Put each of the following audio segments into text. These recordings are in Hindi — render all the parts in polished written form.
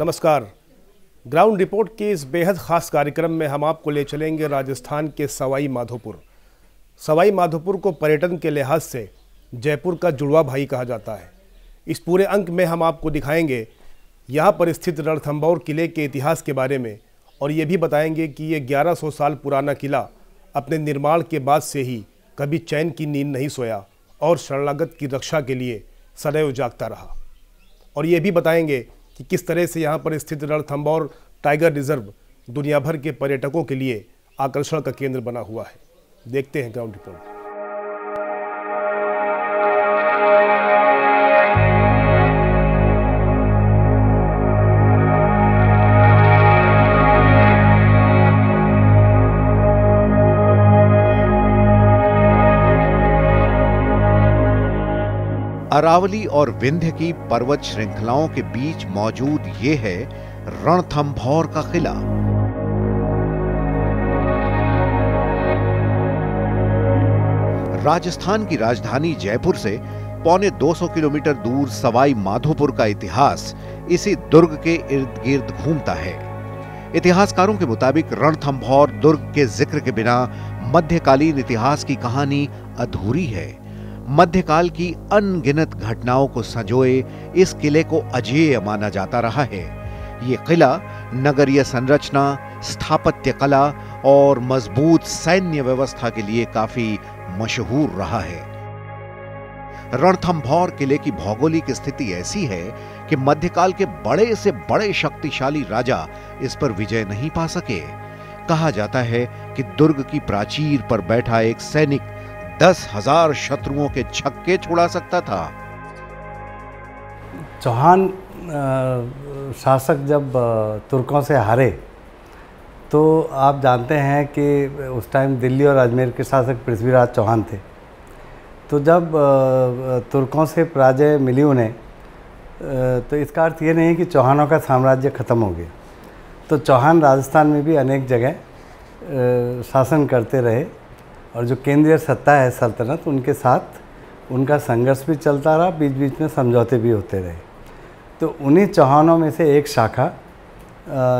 नमस्कार। ग्राउंड रिपोर्ट के इस बेहद ख़ास कार्यक्रम में हम आपको ले चलेंगे राजस्थान के सवाई माधोपुर। सवाई माधोपुर को पर्यटन के लिहाज से जयपुर का जुड़वा भाई कहा जाता है। इस पूरे अंक में हम आपको दिखाएंगे यहाँ पर स्थित रणथंभौर किले के इतिहास के बारे में, और ये भी बताएंगे कि ये 1100 साल पुराना किला अपने निर्माण के बाद से ही कभी चैन की नींद नहीं सोया और शरणागत की रक्षा के लिए सदैव जागता रहा। और ये भी बताएंगे कि किस तरह से यहाँ पर स्थित रणथंभौर टाइगर रिजर्व दुनिया भर के पर्यटकों के लिए आकर्षण का केंद्र बना हुआ है। देखते हैं ग्राउंड रिपोर्ट। अरावली और विंध्य की पर्वत श्रृंखलाओं के बीच मौजूद ये है रणथंभौर का किला। राजस्थान की राजधानी जयपुर से पौने 200 किलोमीटर दूर सवाई माधोपुर का इतिहास इसी दुर्ग के इर्द गिर्द घूमता है। इतिहासकारों के मुताबिक रणथंभौर दुर्ग के जिक्र के बिना मध्यकालीन इतिहास की कहानी अधूरी है। मध्यकाल की अनगिनत घटनाओं को संजोए इस किले को अजेय माना जाता रहा है। ये किला नगरीय संरचना, स्थापत्य कला और मजबूत सैन्य व्यवस्था के लिए काफी मशहूर रहा है। रणथंभौर किले की भौगोलिक स्थिति ऐसी है कि मध्यकाल के बड़े से बड़े शक्तिशाली राजा इस पर विजय नहीं पा सके। कहा जाता है कि दुर्ग की प्राचीर पर बैठा एक सैनिक 10,000 शत्रुओं के छक्के छुड़ा सकता था। चौहान शासक जब तुर्कों से हारे तो आप जानते हैं कि उस टाइम दिल्ली और अजमेर के शासक पृथ्वीराज चौहान थे। तो जब तुर्कों से पराजय मिली उन्हें तो इसका अर्थ ये नहीं कि चौहानों का साम्राज्य खत्म हो गया। तो चौहान राजस्थान में भी अनेक जगह शासन करते रहे और जो केंद्रीय सत्ता है सल्तनत, उनके साथ उनका संघर्ष भी चलता रहा, बीच बीच में समझौते भी होते रहे। तो उन्हीं चौहानों में से एक शाखा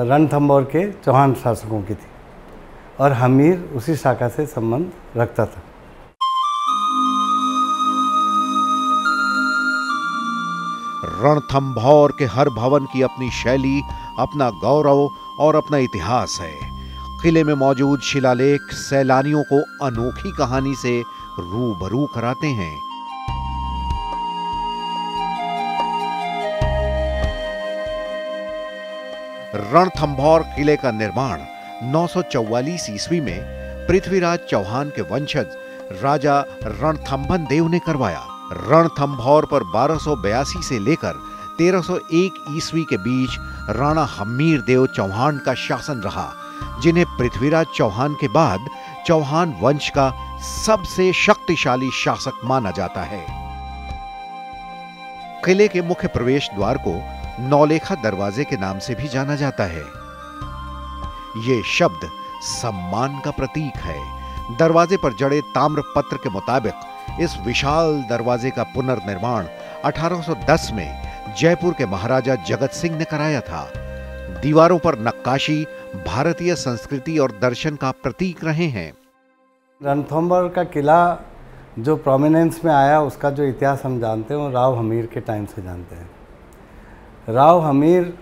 रणथंभौर के चौहान शासकों की थी और हमीर उसी शाखा से संबंध रखता था। रणथंभौर के हर भवन की अपनी शैली, अपना गौरव और अपना इतिहास है। किले में मौजूद शिलालेख सैलानियों को अनोखी कहानी से रूबरू कराते हैं। रणथंभौर किले का निर्माण 944 ईस्वी में पृथ्वीराज चौहान के वंशज राजा रणथंभन देव ने करवाया। रणथंभौर पर 1282 से लेकर 1301 ईस्वी के बीच राणा हमीर देव चौहान का शासन रहा, जिन्हें पृथ्वीराज चौहान के बाद चौहान वंश का सबसे शक्तिशाली शासक माना जाता है। किले के मुख्य प्रवेश द्वार को नौलेखा दरवाजे के नाम से भी जाना जाता है। यह शब्द सम्मान का प्रतीक है। दरवाजे पर जड़े ताम्रपत्र के मुताबिक इस विशाल दरवाजे का पुनर्निर्माण 1810 में जयपुर के महाराजा जगत सिंह ने कराया था। दीवारों पर नक्काशी भारतीय संस्कृति और दर्शन का प्रतीक रहे हैं। रणथंभौर का किला जो प्रोमिनेंस में आया, उसका जो इतिहास हम जानते हैं वो राव हमीर के टाइम से जानते हैं। राव हमीर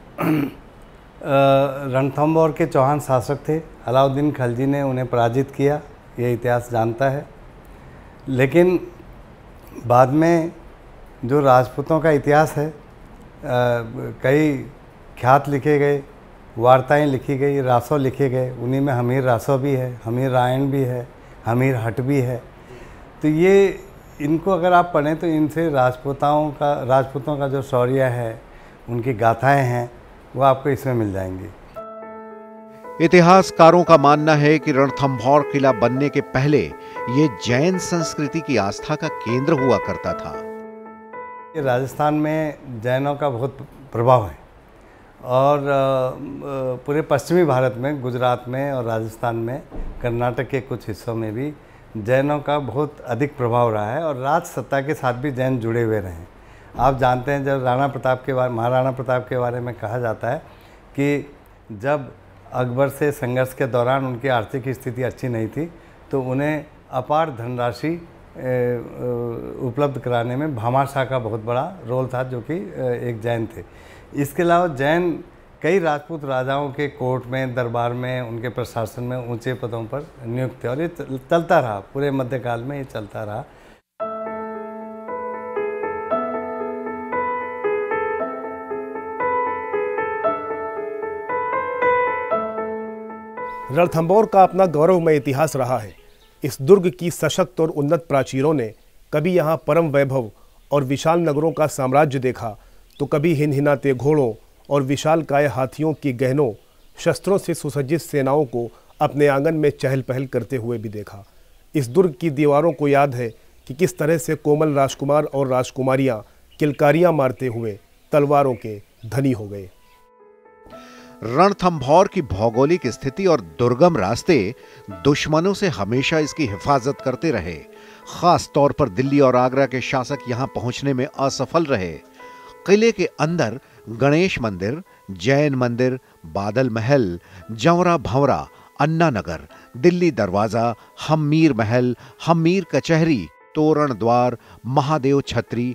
रणथंभौर के चौहान शासक थे। अलाउद्दीन खिलजी ने उन्हें पराजित किया, ये इतिहास जानता है। लेकिन बाद में जो राजपूतों का इतिहास है, कई ख्यात लिखे गए, वार्ताएं लिखी गई, रासो लिखे गए। उन्हीं में हमीर रासो भी है, हमीर रायन भी है, हमीर हट भी है। तो ये इनको अगर आप पढ़ें तो इनसे राजपूतों का जो शौर्य है, उनकी गाथाएं हैं, वो आपको इसमें मिल जाएंगी। इतिहासकारों का मानना है कि रणथंभौर किला बनने के पहले ये जैन संस्कृति की आस्था का केंद्र हुआ करता था। राजस्थान में जैनों का बहुत प्रभाव है और पूरे पश्चिमी भारत में, गुजरात में और राजस्थान में, कर्नाटक के कुछ हिस्सों में भी जैनों का बहुत अधिक प्रभाव रहा है और राज सत्ता के साथ भी जैन जुड़े हुए रहे हैं। आप जानते हैं जब राणा प्रताप के बारे महाराणा प्रताप के बारे में कहा जाता है कि जब अकबर से संघर्ष के दौरान उनकी आर्थिक स्थिति अच्छी नहीं थी तो उन्हें अपार धनराशि उपलब्ध कराने में भामा शाह का बहुत बड़ा रोल था, जो कि एक जैन थे। इसके अलावा जैन कई राजपूत राजाओं के कोर्ट में, दरबार में, उनके प्रशासन में ऊंचे पदों पर नियुक्त थे और ये चलता रहा, पूरे मध्यकाल में ये चलता रहा। रणथंबोर का अपना गौरवमय इतिहास रहा है। इस दुर्ग की सशक्त और उन्नत प्राचीरों ने कभी यहाँ परम वैभव और विशाल नगरों का साम्राज्य देखा तो कभी हिनहिनाते घोड़ों और विशाल काय हाथियों की गहनों, शस्त्रों से सुसज्जित सेनाओं को अपने आंगन में चहल पहल करते हुए भी देखा। इस दुर्ग की दीवारों को याद है कि किस तरह से कोमल राजकुमार और राजकुमारियाँ किलकारियाँ मारते हुए तलवारों के धनी हो गए। रणथंभौर की भौगोलिक स्थिति और दुर्गम रास्ते दुश्मनों से हमेशा इसकी हिफाजत करते रहे। खास तौर पर दिल्ली और आगरा के शासक यहां पहुंचने में असफल रहे। किले के अंदर गणेश मंदिर, जैन मंदिर, बादल महल, जंवरा भंवरा, अन्ना नगर, दिल्ली दरवाजा, हमीर महल, हमीर कचहरी, तोरण द्वार, महादेव छतरी,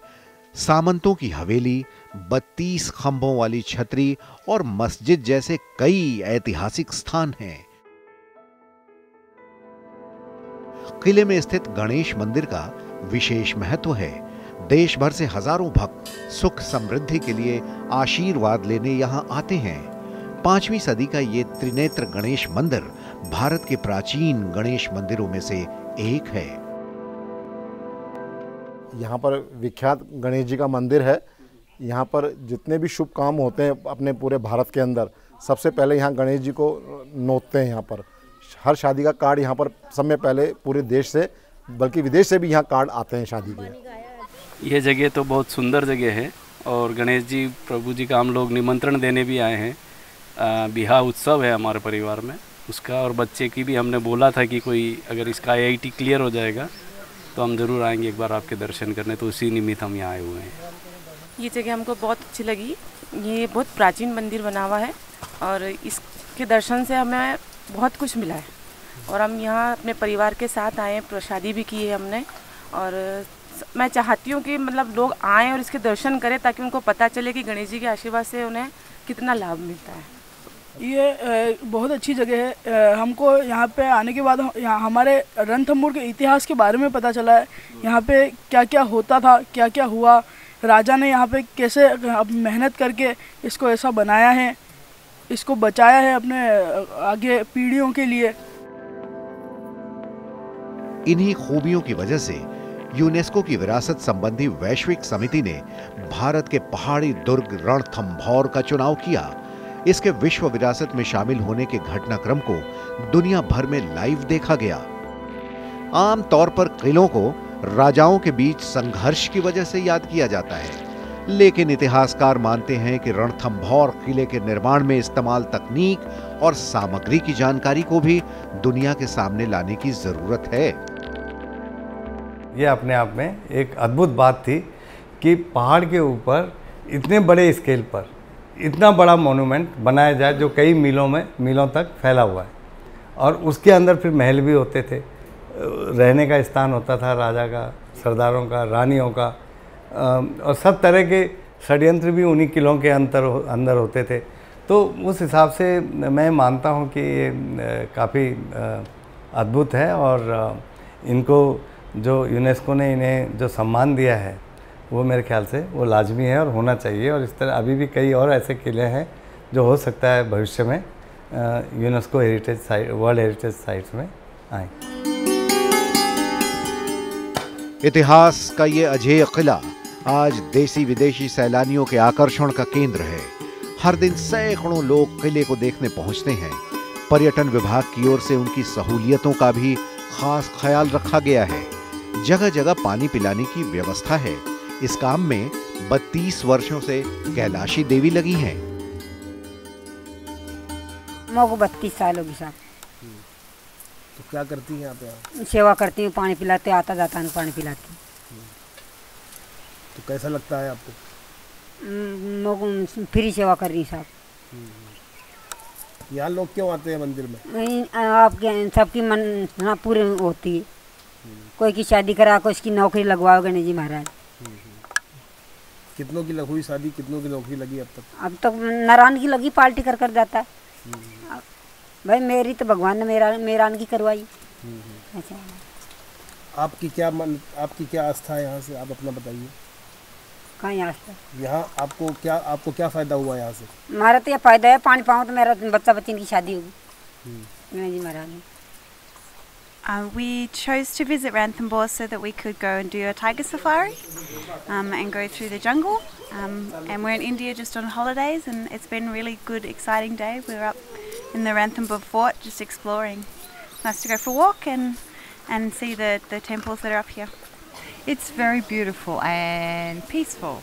सामंतों की हवेली, 32 खंभों वाली छतरी और मस्जिद जैसे कई ऐतिहासिक स्थान हैं। किले में स्थित गणेश मंदिर का विशेष महत्व है। देश भर से हजारों भक्त सुख समृद्धि के लिए आशीर्वाद लेने यहाँ आते हैं। 5वीं सदी का ये त्रिनेत्र गणेश मंदिर भारत के प्राचीन गणेश मंदिरों में से एक है। यहाँ पर विख्यात गणेश जी का मंदिर है। यहाँ पर जितने भी शुभ काम होते हैं अपने पूरे भारत के अंदर, सबसे पहले यहाँ गणेश जी को नोतते हैं। यहाँ पर हर शादी का कार्ड यहाँ पर समय पहले पूरे देश से बल्कि विदेश से भी यहाँ कार्ड आते हैं शादी के। ये जगह तो बहुत सुंदर जगह है और गणेश जी प्रभु जी का हम लोग निमंत्रण देने भी आए हैं। विवाह उत्सव है हमारे परिवार में उसका, और बच्चे की भी हमने बोला था कि कोई अगर इसका IIT क्लियर हो जाएगा तो हम ज़रूर आएंगे एक बार आपके दर्शन करने, तो उसी निमित्त हम यहाँ आए हुए हैं। ये जगह हमको बहुत अच्छी लगी। ये बहुत प्राचीन मंदिर बना हुआ है और इसके दर्शन से हमें बहुत कुछ मिला है और हम यहाँ अपने परिवार के साथ आए हैं, शादी भी की है हमने। और मैं चाहती हूँ कि मतलब लोग आएँ और इसके दर्शन करें ताकि उनको पता चले कि गणेश जी के आशीर्वाद से उन्हें कितना लाभ मिलता है। ये बहुत अच्छी जगह है। हमको यहाँ पे आने के बाद हमारे रणथंबोर के इतिहास के बारे में पता चला है। यहाँ पे क्या क्या होता था, क्या क्या हुआ, राजा ने यहाँ पे कैसे मेहनत करके इसको ऐसा बनाया है, इसको बचाया है अपने आगे पीढ़ियों के लिए। इन्हीं खूबियों की वजह से यूनेस्को की विरासत संबंधी वैश्विक समिति ने भारत के पहाड़ी दुर्ग रणथंभौर का चुनाव किया। इसके विश्व विरासत में शामिल होने के घटनाक्रम को दुनिया भर में लाइव देखा गया। आम तौर पर किलों को राजाओं के बीच संघर्ष की वजह से याद किया जाता है, लेकिन इतिहासकार मानते हैं कि रणथंभौर किले के निर्माण में इस्तेमाल तकनीक और सामग्री की जानकारी को भी दुनिया के सामने लाने की जरूरत है। यह अपने आप में एक अद्भुत बात थी कि पहाड़ के ऊपर इतने बड़े स्केल पर इतना बड़ा मोन्यूमेंट बनाया जाए जो कई मीलों तक फैला हुआ है, और उसके अंदर फिर महल भी होते थे, रहने का स्थान होता था राजा का, सरदारों का, रानियों का, और सब तरह के षड्यंत्र भी उन्हीं किलों के अंदर होते थे। तो उस हिसाब से मैं मानता हूं कि ये काफ़ी अद्भुत है और इनको जो यूनेस्को ने इन्हें जो सम्मान दिया है वो मेरे ख्याल से वो लाजमी है और होना चाहिए। और इस तरह अभी भी कई और ऐसे किले हैं जो हो सकता है भविष्य में UNESCO heritage site, world heritage sites में आए। इतिहास का ये अजेय किला आज देशी विदेशी सैलानियों के आकर्षण का केंद्र है। हर दिन सैकड़ों लोग किले को देखने पहुंचते हैं। पर्यटन विभाग की ओर से उनकी सहूलियतों का भी खास ख्याल रखा गया है। जगह जगह पानी पिलाने की व्यवस्था है। इस काम में 32 वर्षों से कैलाशी देवी लगी हैं। माँ को 32 साल होगी साहब। तो क्या करती हैं आप यहाँ? सेवा करती हूँ, पानी पिलाते, आता जाता पानी पिलाती। तो तो कैसा लगता है आपको? फ्री सेवा कर रही साहब। यहाँ लोग क्यों आते हैं मंदिर में? आपके सबकी मन पूरी होती है, कोई की शादी करा, कोई इसकी नौकरी लगवाओ गणेश जी महाराज। कितनों की हुई शादी, कितनों की नौकरी लगी अब तक? अब तक नारायण की लगी, पार्टी कर कर जाता है भाई। मेरी तो भगवान ने मेरान की करवाई। अच्छा, आपकी क्या आस्था है यहाँ से? आप अपना बताइए। कहाँ यहाँ आस्था? यहाँ आपको क्या फ़ायदा हुआ यहाँ से? हमारा तो यह फ़ायदा है, पानी पाऊँ तो मेरा बच्चा बच्ची की शादी होगी जी महारानी। We chose to visit Ranthambore so that we could go and do a tiger safari and go through the jungle. And we're in India just on holidays, and it's been a really good, exciting day. We were up in the Ranthambore Fort just exploring. Nice to go for a walk and see the temples that are up here. It's very beautiful and peaceful.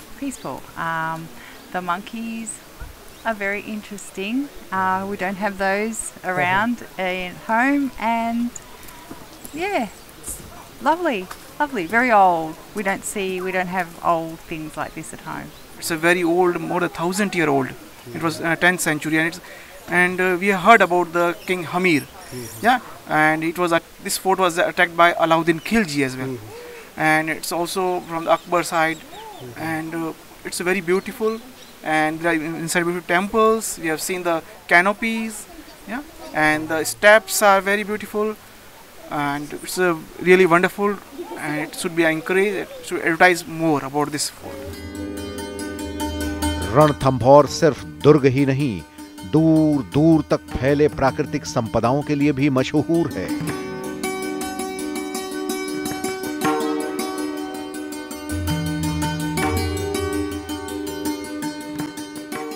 The monkeys are very interesting. We don't have those around at home, and yeah, it's lovely, very old. We don't have old things like this at home. It's a very old, more than 1,000-year-old. It was 10th century, and we heard about the King Hamir. Yeah, and it was this fort was attacked by Alauddin Khilji as well. And it's also from the Akbar side, and it's very beautiful. And inside beautiful temples, we have seen the canopies, yeah, and the steps are very beautiful. And it's a really wonderful, and it should be encouraged. It should advertise more about this fort. Ranthambore सिर्फ दुर्ग ही नहीं, दूर दूर तक फैले प्राकृतिक संपदाओं के लिए भी मशहूर है।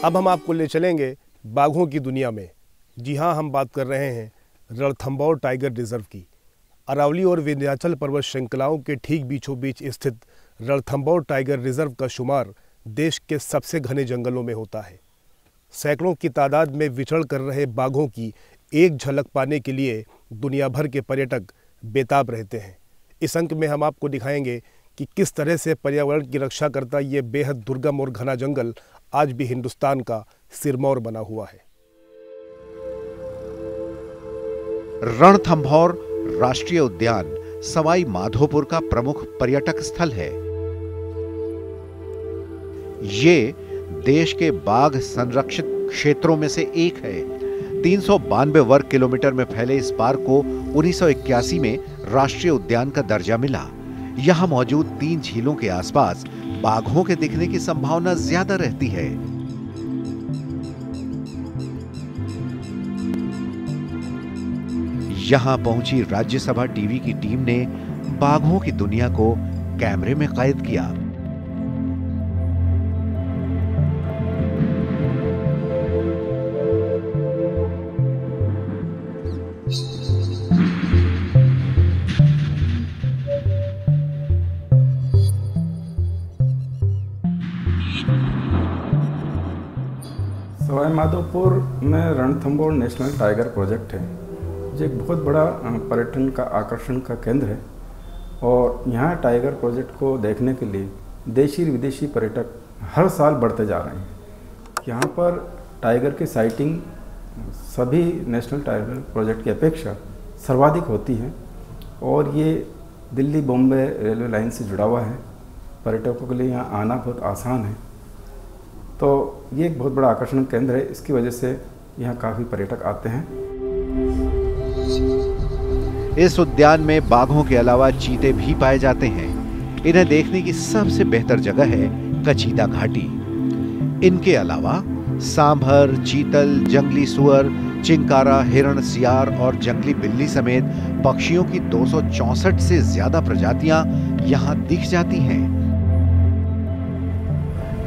अब हम आपको ले चलेंगे बाघों की दुनिया में। जी हाँ, हम बात कर रहे हैं रणथंभौर टाइगर रिजर्व की। अरावली और विंध्याचल पर्वत श्रृंखलाओं के ठीक बीचों बीच स्थित रणथंभौर टाइगर रिजर्व का शुमार देश के सबसे घने जंगलों में होता है। सैकड़ों की तादाद में विचरण कर रहे बाघों की एक झलक पाने के लिए दुनिया भर के पर्यटक बेताब रहते हैं। इस अंक में हम आपको दिखाएंगे कि किस तरह से पर्यावरण की रक्षा करता ये बेहद दुर्गम और घना जंगल आज भी हिंदुस्तान का सिरमौर बना हुआ है। रणथंभौर राष्ट्रीय उद्यान सवाई माधोपुर का प्रमुख पर्यटक स्थल है। ये देश के बाघ संरक्षित क्षेत्रों में से एक है। 392 वर्ग किलोमीटर में फैले इस पार्क को 1981 में राष्ट्रीय उद्यान का दर्जा मिला। यहाँ मौजूद 3 झीलों के आसपास बाघों के दिखने की संभावना ज्यादा रहती है। यहाँ पहुंची राज्य सभा टीवी की टीम ने बाघों की दुनिया को कैमरे में कैद किया। सवाई माधोपुर में रणथंभौर नेशनल टाइगर प्रोजेक्ट है, जो एक बहुत बड़ा पर्यटन का आकर्षण का केंद्र है। और यहाँ टाइगर प्रोजेक्ट को देखने के लिए देशी विदेशी पर्यटक हर साल बढ़ते जा रहे हैं। यहाँ पर टाइगर की साइटिंग सभी नेशनल टाइगर प्रोजेक्ट की अपेक्षा सर्वाधिक होती है, और ये दिल्ली बॉम्बे रेलवे लाइन से जुड़ा हुआ है। पर्यटकों के लिए यहाँ आना बहुत आसान है, तो ये एक बहुत बड़ा आकर्षण केंद्र है। इसकी वजह से यहाँ काफ़ी पर्यटक आते हैं। इस उद्यान में बाघों के अलावा चीते भी पाए जाते हैं। इन्हें देखने की सबसे बेहतर जगह है कचीदा घाटी। इनके अलावा सांभर, चीतल, जंगली सुअर, चिंकारा, हिरण, सियार और जंगली बिल्ली समेत पक्षियों की 264 से ज्यादा प्रजातियां यहां दिख जाती हैं।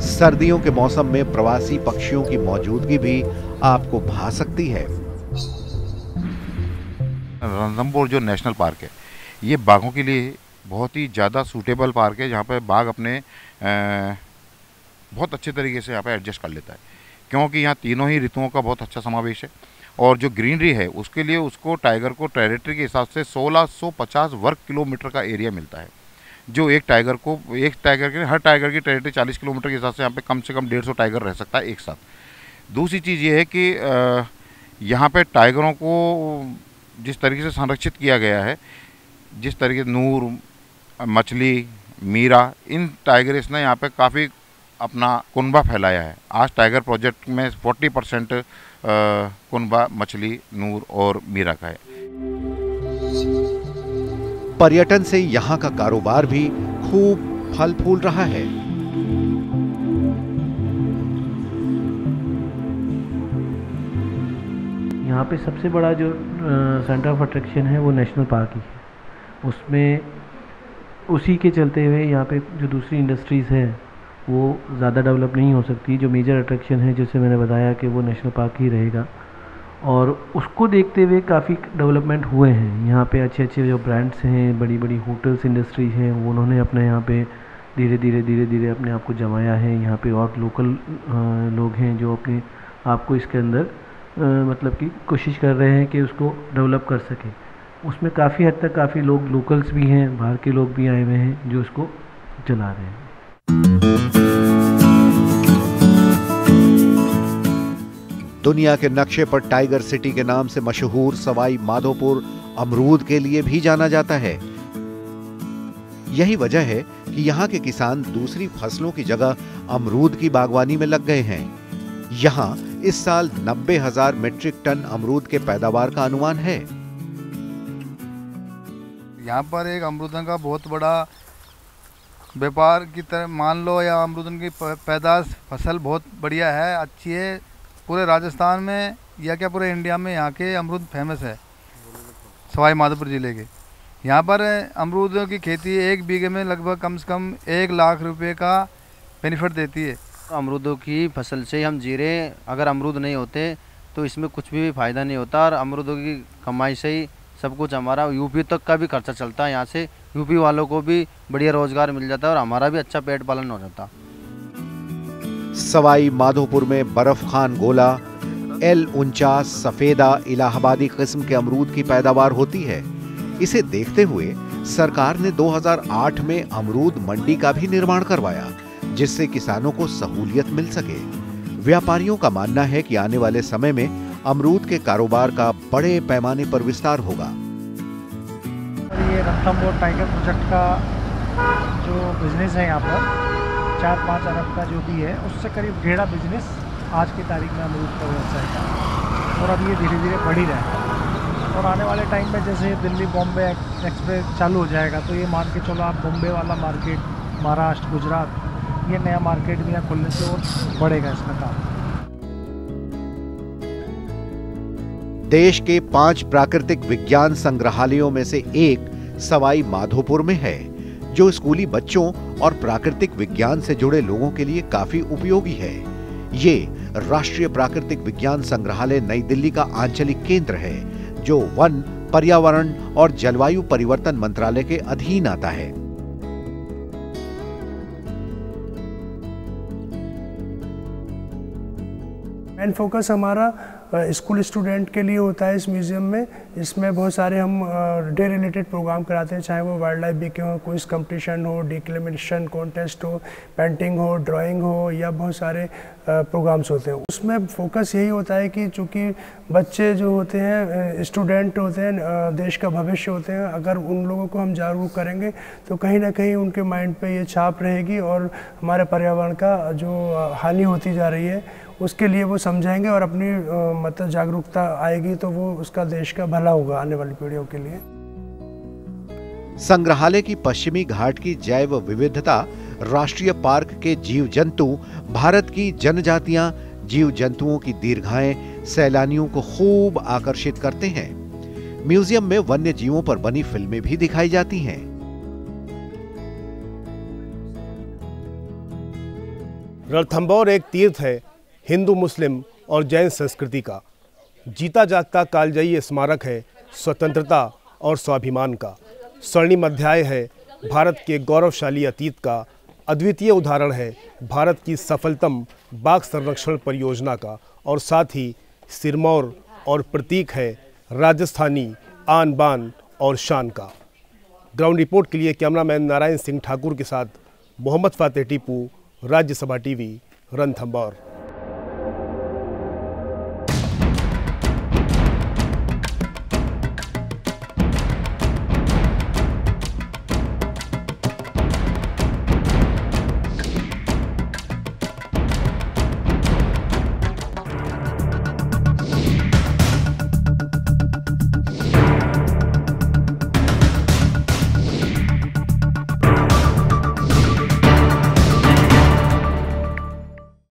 सर्दियों के मौसम में प्रवासी पक्षियों की मौजूदगी भी आपको भा सकती है। रणथंभौर जो नेशनल पार्क है, ये बाघों के लिए बहुत ही ज़्यादा सूटेबल पार्क है, जहाँ पर बाघ अपने बहुत अच्छे तरीके से यहाँ पर एडजस्ट कर लेता है, क्योंकि यहाँ तीनों ही ऋतुओं का बहुत अच्छा समावेश है। और जो ग्रीनरी है उसके लिए उसको टाइगर को टेरिटरी के हिसाब से 1650 वर्ग किलोमीटर का एरिया मिलता है, जो हर टाइगर की टेरिटरी 40 किलोमीटर के हिसाब से यहाँ पे कम से कम 150 टाइगर रह सकता है एक साथ। दूसरी चीज़ ये है कि यहाँ पे टाइगरों को जिस तरीके से संरक्षित किया गया है, जिस तरीके से नूर, मछली, मीरा, इन टाइगर्स ने यहाँ पे काफ़ी अपना कुनबा फैलाया है। आज टाइगर प्रोजेक्ट में 40% कुनबा मछली, नूर और मीरा का है। पर्यटन से यहाँ का कारोबार भी खूब फल फूल रहा है। यहाँ पे सबसे बड़ा जो सेंटर ऑफ अट्रैक्शन है वो नेशनल पार्क ही है। उसमें उसी के चलते हुए यहाँ पे जो दूसरी इंडस्ट्रीज़ है वो ज़्यादा डेवलप नहीं हो सकती। जो मेजर अट्रैक्शन है जैसे मैंने बताया कि वो नेशनल पार्क ही रहेगा, और उसको देखते हुए काफ़ी डेवलपमेंट हुए हैं। यहाँ पे अच्छे अच्छे जो ब्रांड्स हैं, बड़ी बड़ी होटल्स इंडस्ट्री है, वो उन्होंने अपने यहाँ पे धीरे धीरे अपने आप को जमाया है। यहाँ पे और लोकल लोग हैं जो अपने आप को इसके अंदर मतलब कि कोशिश कर रहे हैं कि उसको डेवलप कर सकें। उसमें काफ़ी हद तक काफ़ी लोग लोकल्स भी हैं, बाहर के लोग भी आए हुए हैं जो इसको चला रहे हैं। दुनिया के नक्शे पर टाइगर सिटी के नाम से मशहूर सवाई माधोपुर अमरूद के लिए भी जाना जाता है। यही वजह है कि यहाँ के किसान दूसरी फसलों की जगह अमरूद की बागवानी में लग गए हैं। यहाँ इस साल 90,000 मीट्रिक टन अमरूद के पैदावार का अनुमान है। यहाँ पर एक अमरूदन का बहुत बड़ा व्यापार की तरह मान लो, या अमरूदन की पैदाश फसल बहुत बढ़िया है, अच्छी है। पूरे राजस्थान में या क्या पूरे इंडिया में यहाँ के अमरूद फेमस है। सवाई माधोपुर ज़िले के यहाँ पर अमरूदों की खेती एक बीघे में लगभग कम से कम 1 लाख रुपए का बेनिफिट देती है। अमरूदों की फसल से हम जी रहे हैं। अगर अमरूद नहीं होते तो इसमें कुछ भी फ़ायदा नहीं होता, और अमरूदों की कमाई से ही सब कुछ हमारा यूपी तक का भी खर्चा चलता है। यहाँ से यूपी वालों को भी बढ़िया रोजगार मिल जाता है और हमारा भी अच्छा पेट पालन हो जाता। सवाई माधोपुर में बर्फ खान गोला, L-49, सफेदा, इलाहाबादी किस्म के अमरूद की पैदावार होती है। इसे देखते हुए सरकार ने 2008 में अमरूद मंडी का भी निर्माण करवाया, जिससे किसानों को सहूलियत मिल सके। व्यापारियों का मानना है कि आने वाले समय में अमरूद के कारोबार का बड़े पैमाने पर विस्तार होगा। ये रणथंभौर टाइगर प्रोजेक्ट का जो बिजनेस है यहाँ पर 4-5 अरब का जो भी है, उससे करीब डेढ़ा बिजनेस आज की तारीख में अमरूद का व्यवसाय का, और अब ये धीरे धीरे बढ़ ही रहा है। और आने वाले टाइम में जैसे दिल्ली बॉम्बे एक्सप्रेस चालू हो जाएगा तो ये मान के चलो आप बॉम्बे वाला मार्केट, महाराष्ट्र, गुजरात, ये नया मार्केट भी यहाँ खुलने से और बढ़ेगा इसका काम। देश के 5 प्राकृतिक विज्ञान संग्रहालयों में से एक सवाई माधोपुर में है, जो स्कूली बच्चों और प्राकृतिक विज्ञान से जुड़े लोगों के लिए काफी उपयोगी है। ये राष्ट्रीय प्राकृतिक विज्ञान संग्रहालय नई दिल्ली का आंचलिक केंद्र है, जो वन, पर्यावरण और जलवायु परिवर्तन मंत्रालय के अधीन आता है। मेन फोकस हमारा स्कूल स्टूडेंट के लिए होता है इस म्यूज़ियम में। इसमें बहुत सारे हम डे रिलेटेड प्रोग्राम कराते हैं, चाहे वो वाइल्ड लाइफ वीक हो, क्विज कंपटीशन हो, डिक्लेमेशन कॉन्टेस्ट हो, पेंटिंग हो, ड्राइंग हो, या बहुत सारे प्रोग्राम्स होते हैं। उसमें फोकस यही होता है कि चूँकि बच्चे जो होते हैं, स्टूडेंट होते हैं, देश का भविष्य होते हैं, अगर उन लोगों को हम जागरूक करेंगे तो कहीं ना कहीं उनके माइंड पर ये छाप रहेगी, और हमारे पर्यावरण का जो हानि होती जा रही है उसके लिए वो समझाएंगे, और अपनी मतलब जागरूकता आएगी तो वो उसका देश का भला होगा आने वाली पीढ़ियों के लिए। संग्रहालय की पश्चिमी घाट की जैव विविधता, राष्ट्रीय पार्क के जीव जंतु, भारत की जनजातियां, जीव जंतुओं की दीर्घाएं सैलानियों को खूब आकर्षित करते हैं। म्यूजियम में वन्य जीवों पर बनी फिल्में भी दिखाई जाती हैं। रणथंभौर एक तीर्थ है हिंदू, मुस्लिम और जैन संस्कृति का। जीता जागता कालजयी स्मारक है स्वतंत्रता और स्वाभिमान का। स्वर्णिम अध्याय है भारत के गौरवशाली अतीत का। अद्वितीय उदाहरण है भारत की सफलतम बाघ संरक्षण परियोजना का, और साथ ही सिरमौर और प्रतीक है राजस्थानी आन बान और शान का। ग्राउंड रिपोर्ट के लिए कैमरामैन नारायण सिंह ठाकुर के साथ मोहम्मद फातेह टीपू, राज्य सभा टीवी, रणथंबोर।